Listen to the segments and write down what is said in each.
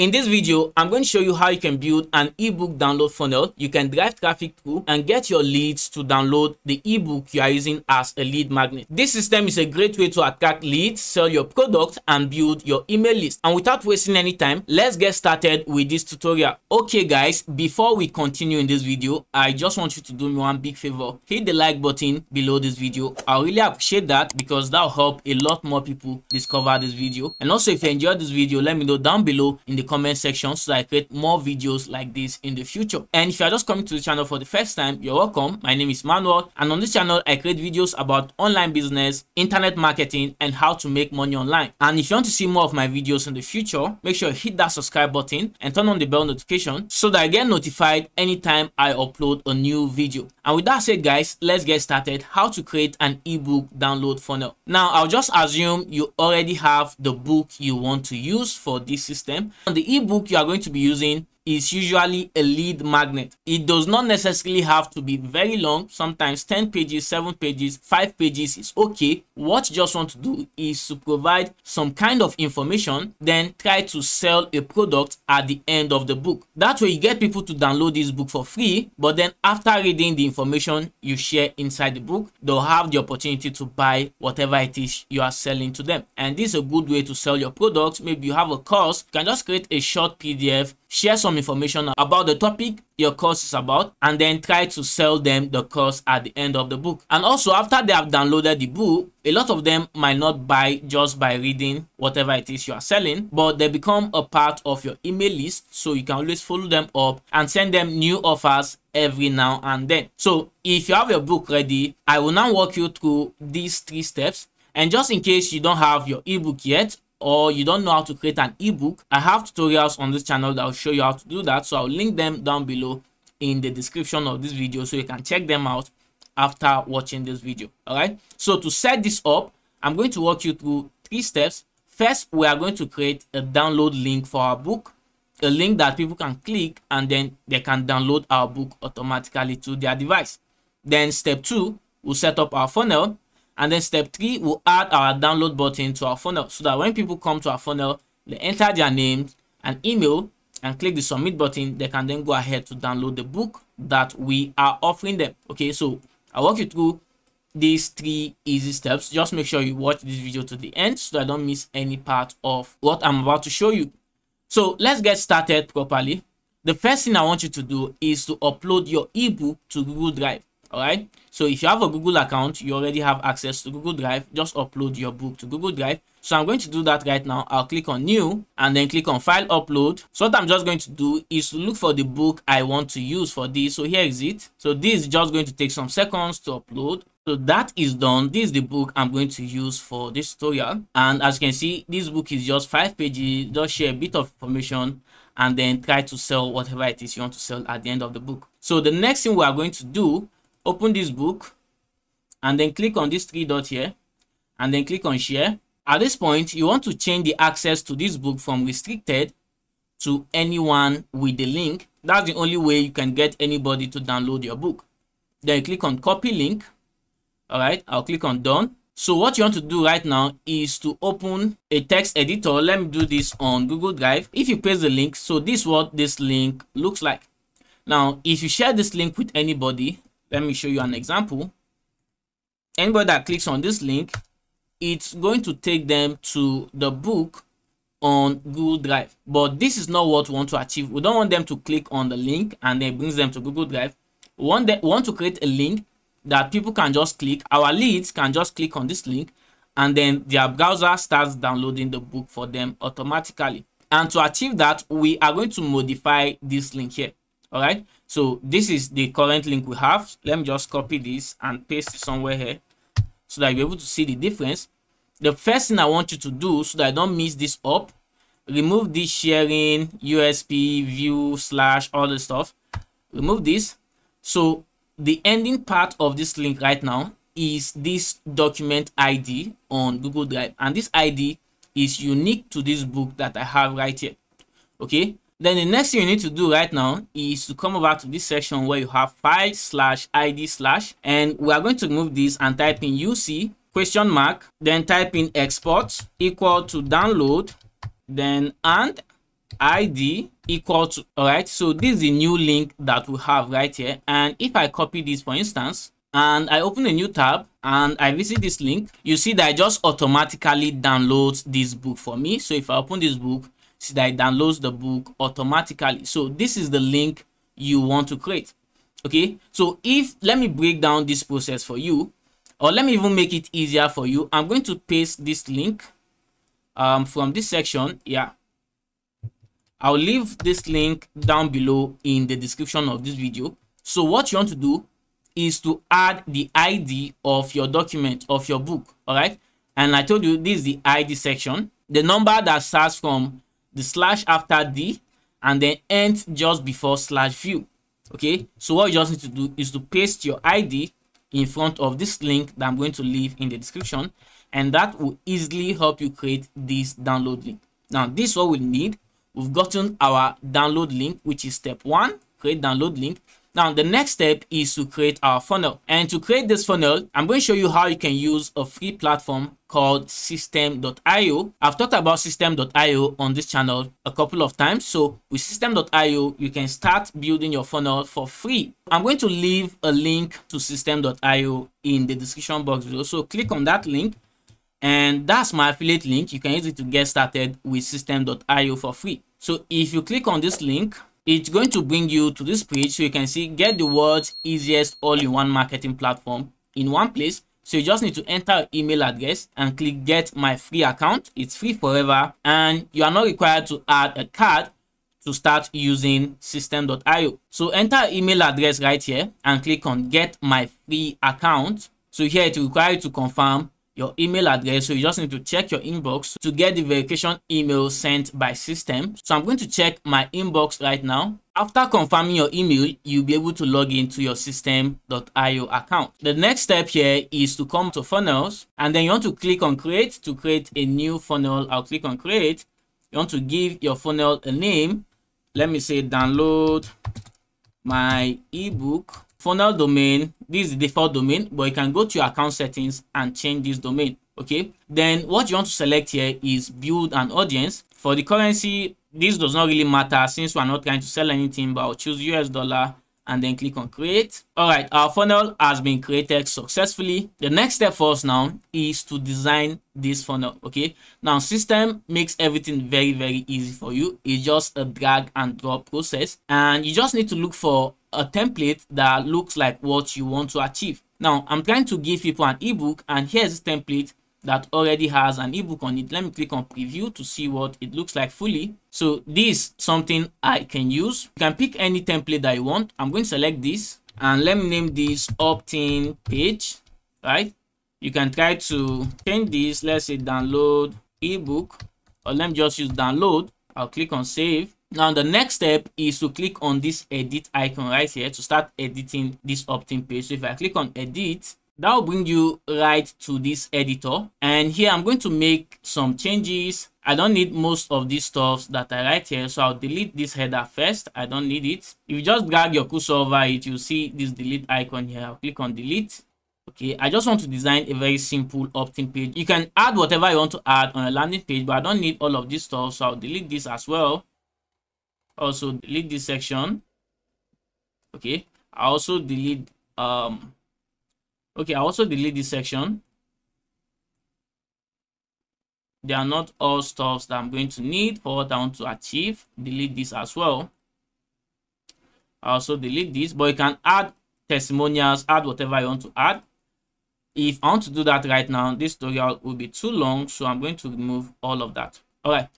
In this video, I'm going to show you how you can build an ebook download funnel. You can drive traffic through and get your leads to download the ebook you are using as a lead magnet. This system is a great way to attract leads, sell your product, and build your email list. And without wasting any time, let's get started with this tutorial. Okay guys, before we continue in this video, I just want you to do me one big favor. Hit the like button below this video. I really appreciate that because that will help a lot more people discover this video. And also, if you enjoyed this video, let me know down below in the comment section so I create more videos like this in the future. And if you are just coming to the channel for the first time, you're welcome. My name is Manuel, and on this channel I create videos about online business, internet marketing, and how to make money online. And if you want to see more of my videos in the future, make sure you hit that subscribe button and turn on the bell notification so that I get notified anytime I upload a new video. And with that said guys, let's get started. How to create an ebook download funnel. Now I'll just assume you already have the book you want to use for this system. The ebook you are going to be using is usually a lead magnet. It does not necessarily have to be very long. Sometimes 10 pages, 7 pages, 5 pages is okay. What you just want to do is to provide some kind of information, then try to sell a product at the end of the book. That way you get people to download this book for free, but then after reading the information you share inside the book, they'll have the opportunity to buy whatever it is you are selling to them. And this is a good way to sell your product. Maybe you have a course, you can just create a short PDF, share some information about the topic your course is about, and then try to sell them the course at the end of the book. And also, after they have downloaded the book, a lot of them might not buy just by reading whatever it is you are selling, but they become a part of your email list, so you can always follow them up and send them new offers every now and then. So if you have your book ready, I will now walk you through these 3 steps. And just in case you don't have your ebook yet, or you don't know how to create an ebook, I have tutorials on this channel that will show you how to do that. So I'll link them down below in the description of this video so you can check them out after watching this video. All right. So to set this up, I'm going to walk you through 3 steps. First, we are going to create a download link for our book, a link that people can click and then they can download our book automatically to their device. Then step 2, we'll set up our funnel. And then step 3, we'll add our download button to our funnel so that when people come to our funnel, they enter their name and email and click the submit button. They can then go ahead to download the book that we are offering them. Okay, so I'll walk you through these 3 easy steps. Just make sure you watch this video to the end so that I don't miss any part of what I'm about to show you. So let's get started properly. The first thing I want you to do is to upload your ebook to Google Drive. All right, so if you have a Google account, you already have access to Google Drive. Just upload your book to Google Drive. So I'm going to do that right now. I'll click on new and then click on file upload. So what I'm just going to do is to look for the book I want to use for this. So here is it. So this is just going to take some seconds to upload. So that is done. This is the book I'm going to use for this tutorial. And as you can see, this book is just 5 pages. Just share a bit of information and then try to sell whatever it is you want to sell at the end of the book. So the next thing we are going to do, open this book and then click on this 3 dot here and then click on share. At this point, you want to change the access to this book from restricted to anyone with the link. That's the only way you can get anybody to download your book. Then you click on copy link. All right, I'll click on done. So what you want to do right now is to open a text editor. Let me do this on Google Drive. If you paste the link, so this is what this link looks like. Now, if you share this link with anybody, let me show you an example. Anybody that clicks on this link, it's going to take them to the book on Google Drive. But this is not what we want to achieve. We don't want them to click on the link and then it brings them to Google Drive. We want to create a link that people can just click. Our leads can just click on this link and then their browser starts downloading the book for them automatically. And to achieve that, we are going to modify this link here. All right, so this is the current link we have. Let me just copy this and paste it somewhere here so that you're able to see the difference. The first thing I want you to do so that I don't mess this up, remove this sharing, USP, view, / all the stuff. Remove this. So the ending part of this link right now is this document ID on Google Drive. And this ID is unique to this book that I have right here. Okay. Then the next thing you need to do right now is to come over to this section where you have file /id/ and we are going to remove this and type in UC ? Then type in export = download, then and id equal to, all right, so this is the new link that we have right here. And if I copy this, for instance, and I open a new tab and I visit this link, you see that it just automatically downloads this book for me. So if I open this book, see that it downloads the book automatically. So this is the link you want to create. Okay, so if, let me break down this process for you, or let me even make it easier for you. I'm going to paste this link from this section. Yeah, I'll leave this link down below in the description of this video. So what you want to do is to add the ID of your document, of your book. All right, and I told you this is the ID section, the number that starts from the slash after D and then ends just before slash view. Okay, so what you just need to do is to paste your ID in front of this link that I'm going to leave in the description, and that will easily help you create this download link. Now this is what we need. We've gotten our download link, which is step one, create download link. Now the next step is to create our funnel, and to create this funnel, I'm going to show you how you can use a free platform called Systeme.io. I've talked about Systeme.io on this channel a couple of times. So with Systeme.io, you can start building your funnel for free. I'm going to leave a link to Systeme.io in the description box below. So click on that link, and that's my affiliate link. You can use it to get started with Systeme.io for free. So if you click on this link, it's going to bring you to this page. So you can see, get the world's easiest all-in-one marketing platform in one place. So you just need to enter your email address and click get my free account. It's free forever, and you are not required to add a card to start using Systeme.io. So enter your email address right here and click on get my free account. So here it will require you to confirm your email address. So you just need to check your inbox to get the verification email sent by Systeme. So I'm going to check my inbox right now. After confirming your email, you'll be able to log into your Systeme.io account. The next step here is to come to funnels, and then you want to click on create to create a new funnel. I'll click on create. You want to give your funnel a name. Let me say download my ebook. Funnel domain, this is the default domain, but you can go to your account settings and change this domain. Okay, then what you want to select here is build an audience. For the currency, this does not really matter since we're not trying to sell anything, but I'll choose US dollar and then click on create. All right, our funnel has been created successfully. The next step for us now is to design this funnel. Okay, now Systeme makes everything very, very easy for you. It's just a drag and drop process, and you just need to look for a template that looks like what you want to achieve. Now I'm trying to give people an ebook, and here's this template that already has an ebook on it. Let me click on preview to see what it looks like fully. So this is something I can use. You can pick any template that you want. I'm going to select this, and let me name this opt-in page. Right, you can try to change this. Let's say download ebook, or let me just use download. I'll click on save. Now the next step is to click on this edit icon right here to start editing this opt-in page. So if I click on edit, that will bring you right to this editor, and here I'm going to make some changes. I don't need most of these stuff that I write here, so I'll delete this header first. I don't need it. If you just drag your cursor over it, you'll see this delete icon here. I'll click on delete. Okay, I just want to design a very simple opt-in page. You can add whatever you want to add on a landing page, but I don't need all of this stuff, so I'll delete this as well. Also delete this section. Okay, I also delete this section. They are not all stuffs that I'm going to need for what I want to achieve. Delete this as well. I also delete this, but you can add testimonials, add whatever you want to add. If I want to do that right now, this tutorial will be too long, so I'm going to remove all of that. All right,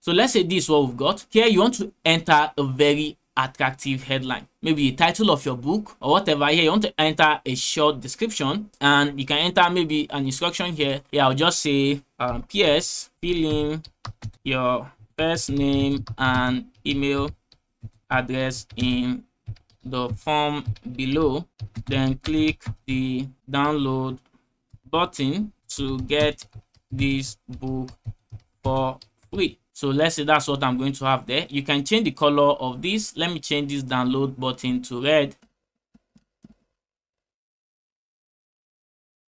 so let's say this is what we've got. Here you want to enter a very attractive headline, maybe the title of your book or whatever. Here you want to enter a short description, and you can enter maybe an instruction here. Yeah, I'll just say PS, fill in your first name and email address in the form below, then click the download button to get this book for free. So let's say that's what I'm going to have there. You can change the color of this. Let me change this download button to red.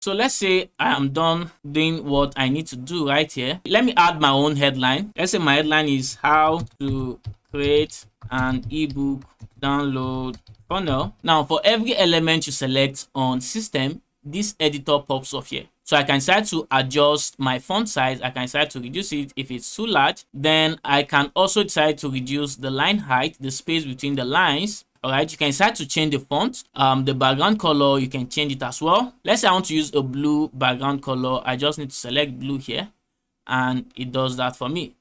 So let's say I am done doing what I need to do right here. Let me add my own headline. Let's say my headline is how to create an ebook download funnel. Now for every element you select on Systeme, this editor pops up here. So I can start to adjust my font size. I can start to reduce it if it's too large. Then I can also decide to reduce the line height, the space between the lines. All right, you can start to change the font, the background color, you can change it as well. Let's say I want to use a blue background color. I just need to select blue here and it does that for me.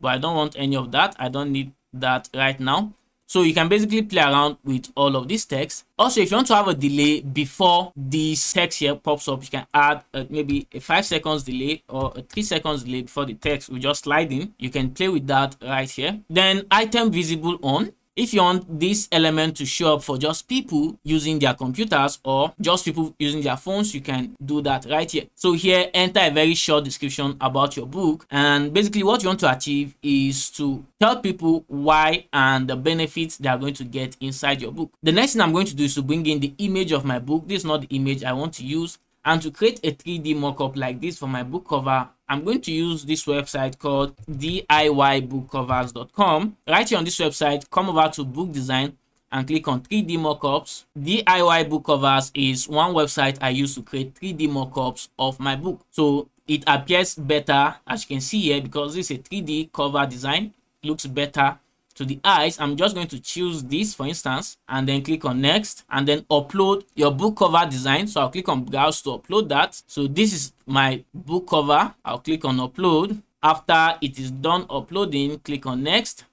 But I don't want any of that. I don't need that right now. So you can basically play around with all of this text. Also, if you want to have a delay before this text here pops up, you can add maybe a 5 seconds delay or a 3 seconds delay before the text will just slide in. You can play with that right here. Then item visible on. If you want this element to show up for just people using their computers or just people using their phones, you can do that right here. So here, enter a very short description about your book. And basically what you want to achieve is to tell people why and the benefits they are going to get inside your book. The next thing I'm going to do is to bring in the image of my book. This is not the image I want to use. And to create a 3D mock-up like this for my book cover, I'm going to use this website called DIYbookcovers.com. Right here on this website, come over to book design and click on 3D mockups. DIY book covers is one website I use to create 3D mockups of my book. So it appears better, as you can see here, because this is a 3D cover design. It looks better to the eyes. I'm just going to choose this, for instance, and then click on next and then upload your book cover design. So I'll click on browse to upload that. So this is my book cover. I'll click on upload. After it is done uploading, click on next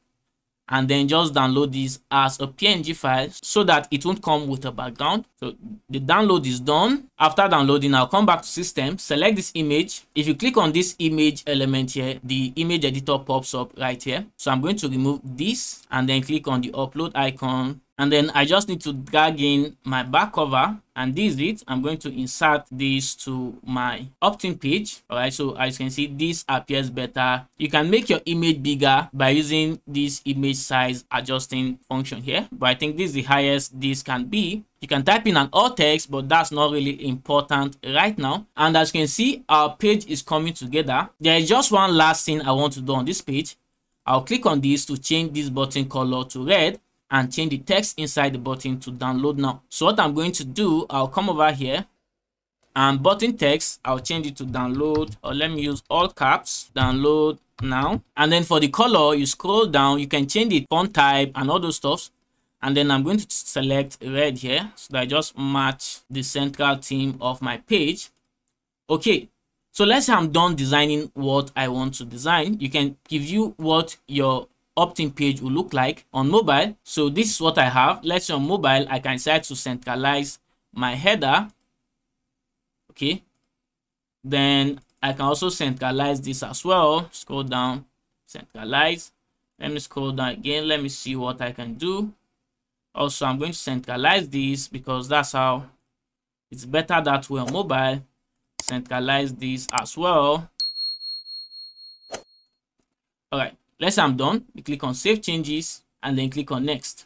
and then just download this as a PNG file so that it won't come with a background. So the download is done. After downloading, I'll come back to Systeme, select this image. If you click on this image element here, the image editor pops up right here. So I'm going to remove this and then click on the upload icon. And then I just need to drag in my back cover and this is it. I'm going to insert this to my opt-in page. All right, so as you can see, this appears better. You can make your image bigger by using this image size adjusting function here. But I think this is the highest this can be. You can type in an alt text, but that's not really important right now. And as you can see, our page is coming together. There is just one last thing I want to do on this page. I'll click on this to change this button color to red and change the text inside the button to download now. So what I'm going to do, I'll come over here and button text, I'll change it to download, or let me use all caps, download now. And then for the color, you scroll down, you can change the font type and all those stuff. And then I'm going to select red here so that I just match the central theme of my page. Okay. So let's say I'm done designing what I want to design. You can preview what your opt-in page will look like on mobile. So this is what I have. Let's say on mobile, I can decide to centralize my header. Okay. Then I can also centralize this as well. Scroll down, centralize. Let me scroll down again. Let me see what I can do. Also, I'm going to centralize this because that's how it's better that way on mobile. Centralize this as well. All right. Let's say I'm done, you click on save changes and then click on next.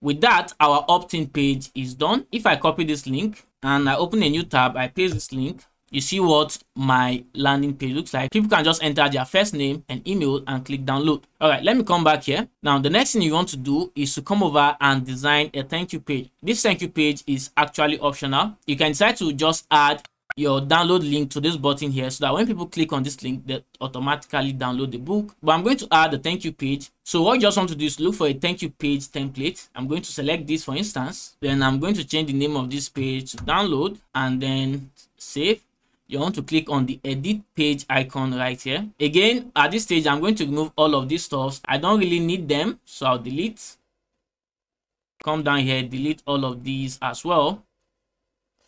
With that, our opt-in page is done. If I copy this link and I open a new tab, I paste this link, you see what my landing page looks like. People can just enter their first name and email and click download. All right, let me come back here. Now, the next thing you want to do is to come over and design a thank you page. This thank you page is actually optional. You can decide to just add your download link to this button here so that when people click on this link, they automatically download the book. But I'm going to add a thank you page. So what you just want to do is look for a thank you page template. I'm going to select this, for instance. Then I'm going to change the name of this page to download and then save. You want to click on the edit page icon right here. Again, at this stage, I'm going to remove all of these stuff. I don't really need them, so I'll delete. Come down here, delete all of these as well.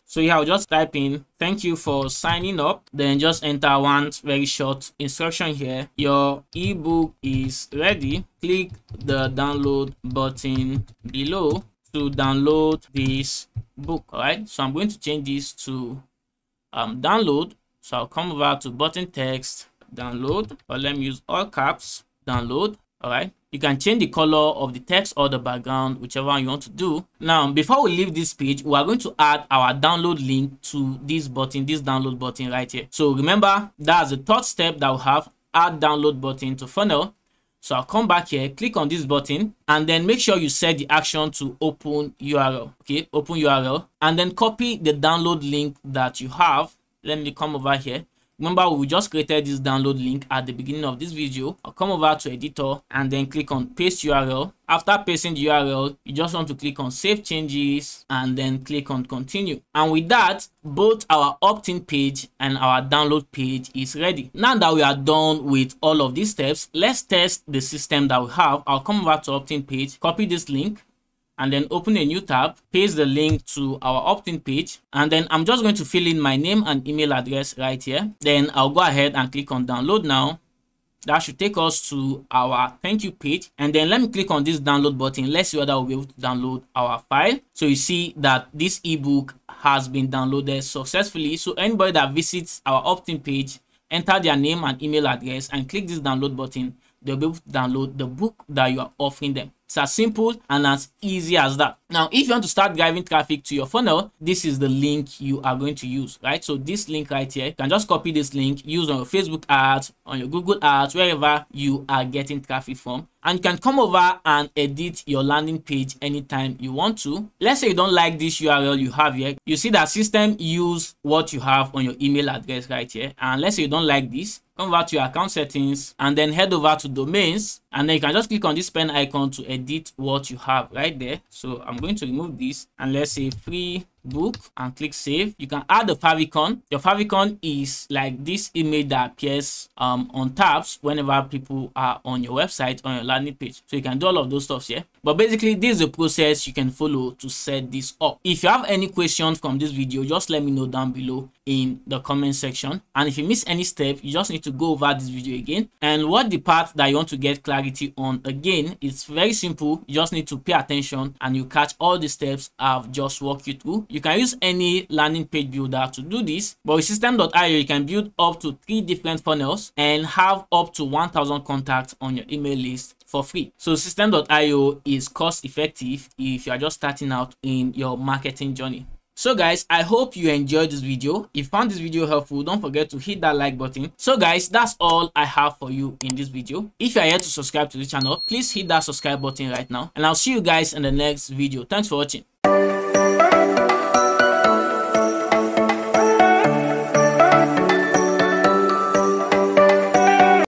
So here I'll just type in, thank you for signing up. Then just enter one very short instruction here. Your ebook is ready. Click the download button below to download this book. All right. So I'm going to change this to download. So I'll come over to button text, download, or let me use all caps, download. All right. You can change the color of the text or the background, whichever one you want to do. Now, before we leave this page, we are going to add our download link to this button, this download button right here. So remember, that's the third step that we have, add download button to funnel. So I'll come back here, click on this button, and then make sure you set the action to open URL. Okay, open URL, and then copy the download link that you have. Let me come over here. Remember, we just created this download link at the beginning of this video. I'll come over to editor and then click on paste URL. After pasting the URL, you just want to click on save changes and then click on continue. And with that, both our opt-in page and our download page is ready. Now that we are done with all of these steps, let's test the system that we have. I'll come over to opt-in page, copy this link, and then open a new tab, paste the link to our opt-in page, and then I'm just going to fill in my name and email address right here. Then I'll go ahead and click on download now. That should take us to our thank you page, and then let me click on this download button. Let's see whether we'll be able to download our file. So you see that this ebook has been downloaded successfully. So anybody that visits our opt-in page, enter their name and email address and click this download button, they'll be able to download the book that you are offering them. It's as simple and as easy as that. Now, if you want to start driving traffic to your funnel, this is the link you are going to use, right? So this link right here, you can just copy this link, use on your Facebook ads, on your Google ads, wherever you are getting traffic from. And you can come over and edit your landing page anytime you want to. Let's say you don't like this URL you have here. You see that system use what you have on your email address right here. And let's say you don't like this. Come over to your account settings and then head over to domains. And then you can just click on this pen icon to edit what you have right there. So I'm going to remove this and let's say free book and click save. You can add the favicon. Your favicon is like this image that appears on tabs whenever people are on your website, on your landing page. So you can do all of those stuffs here. But basically, this is a process you can follow to set this up. If you have any questions from this video, just let me know down below in the comment section. And if you miss any step, you just need to go over this video again. And what the part that you want to get clarity on again, it's very simple. You just need to pay attention and you catch all the steps I've just walked you through. You can use any landing page builder to do this, but with Systeme.io, you can build up to 3 different funnels and have up to 1,000 contacts on your email list for free. So Systeme.io is cost effective if you are just starting out in your marketing journey. So guys, I hope you enjoyed this video. If you found this video helpful, don't forget to hit that like button. So guys, that's all I have for you in this video. If you are yet to subscribe to the channel, please hit that subscribe button right now. And I'll see you guys in the next video. Thanks for watching.